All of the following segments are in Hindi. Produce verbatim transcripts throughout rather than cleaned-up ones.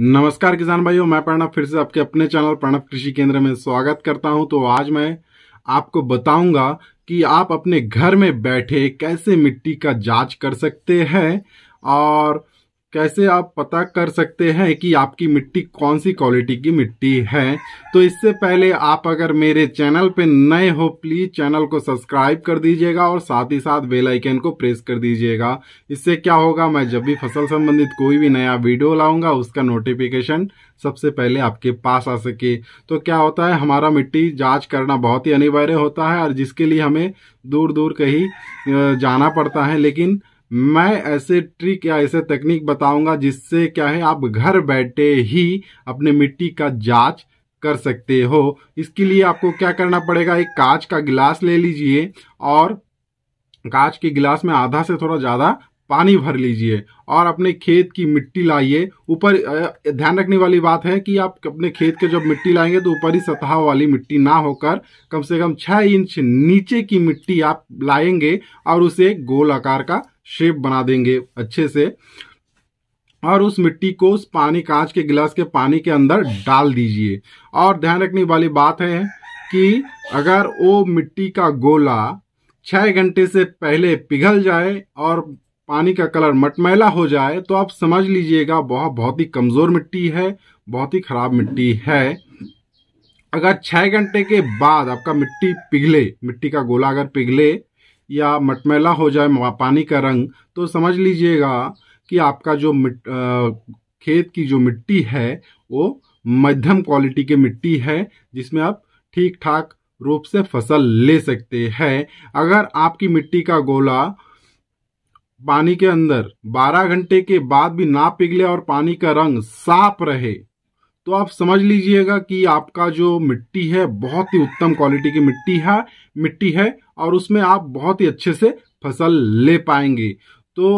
नमस्कार किसान भाइयों, मैं प्रणव फिर से आपके अपने चैनल प्रणव कृषि केंद्र में स्वागत करता हूं। तो आज मैं आपको बताऊंगा कि आप अपने घर में बैठे कैसे मिट्टी का जांच कर सकते हैं और कैसे आप पता कर सकते हैं कि आपकी मिट्टी कौन सी क्वालिटी की मिट्टी है। तो इससे पहले आप अगर मेरे चैनल पे नए हो प्लीज़ चैनल को सब्सक्राइब कर दीजिएगा और साथ ही साथ बेल आइकन को प्रेस कर दीजिएगा। इससे क्या होगा, मैं जब भी फसल संबंधित कोई भी नया वीडियो लाऊंगा उसका नोटिफिकेशन सबसे पहले आपके पास आ सके। तो क्या होता है, हमारा मिट्टी जाँच करना बहुत ही अनिवार्य होता है और जिसके लिए हमें दूर दूर कहीं जाना पड़ता है, लेकिन मैं ऐसे ट्रिक या ऐसे तकनीक बताऊंगा जिससे क्या है, आप घर बैठे ही अपने मिट्टी का जांच कर सकते हो। इसके लिए आपको क्या करना पड़ेगा, एक कांच का गिलास ले लीजिए और कांच के गिलास में आधा से थोड़ा ज़्यादा पानी भर लीजिए और अपने खेत की मिट्टी लाइए। ऊपर ध्यान रखने वाली बात है कि आप अपने खेत के जब मिट्टी लाएंगे तो ऊपरी सतह वाली मिट्टी ना होकर कम से कम छः इंच नीचे की मिट्टी आप लाएंगे और उसे गोल आकार का शेप बना देंगे अच्छे से और उस मिट्टी को उस पानी कांच के गिलास के पानी के अंदर डाल दीजिए। और ध्यान रखने वाली बात है कि अगर वो मिट्टी का गोला छः घंटे से पहले पिघल जाए और पानी का कलर मटमैला हो जाए तो आप समझ लीजिएगा बहुत बहुत ही कमज़ोर मिट्टी है, बहुत ही ख़राब मिट्टी है। अगर छः घंटे के बाद आपका मिट्टी पिघले, मिट्टी का गोला अगर पिघले या मटमैला हो जाए पानी का रंग, तो समझ लीजिएगा कि आपका जो मिट आ, खेत की जो मिट्टी है वो मध्यम क्वालिटी की मिट्टी है जिसमें आप ठीक ठाक रूप से फसल ले सकते हैं। अगर आपकी मिट्टी का गोला पानी के अंदर बारह घंटे के बाद भी ना पिघले और पानी का रंग साफ रहे तो आप समझ लीजिएगा कि आपका जो मिट्टी है बहुत ही उत्तम क्वालिटी की मिट्टी है मिट्टी है और उसमें आप बहुत ही अच्छे से फसल ले पाएंगे। तो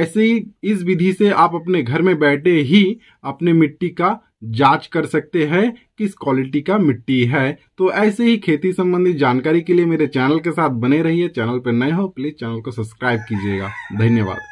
ऐसे ही इस विधि से आप अपने घर में बैठे ही अपने मिट्टी का जांच कर सकते हैं किस क्वालिटी का मिट्टी है। तो ऐसे ही खेती संबंधी जानकारी के लिए मेरे चैनल के साथ बने रहिए। चैनल पर नए हो प्लीज़ चैनल को सब्सक्राइब कीजिएगा। धन्यवाद।